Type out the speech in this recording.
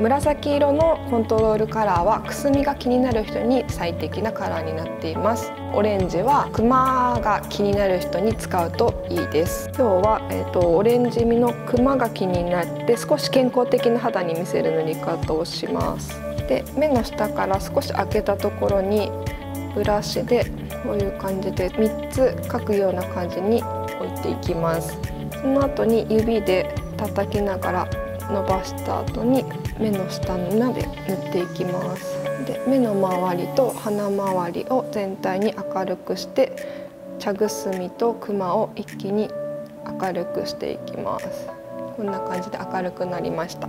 紫色のコントロールカラーはくすみが気になる人に最適なカラーになっています。オレンジはクマが気になる人に使うといいです。今日は、オレンジ味のクマが気になって少し健康的な肌に見せる塗り方をします。で、目の下から少し開けたところにブラシでこういう感じで3つ描くような感じに置いていきます。その後に指で叩きながら伸ばした後に目の下の裏で塗っていきます。で、目の周りと鼻周りを全体に明るくして茶ぐすみとクマを一気に明るくしていきます。こんな感じで明るくなりました。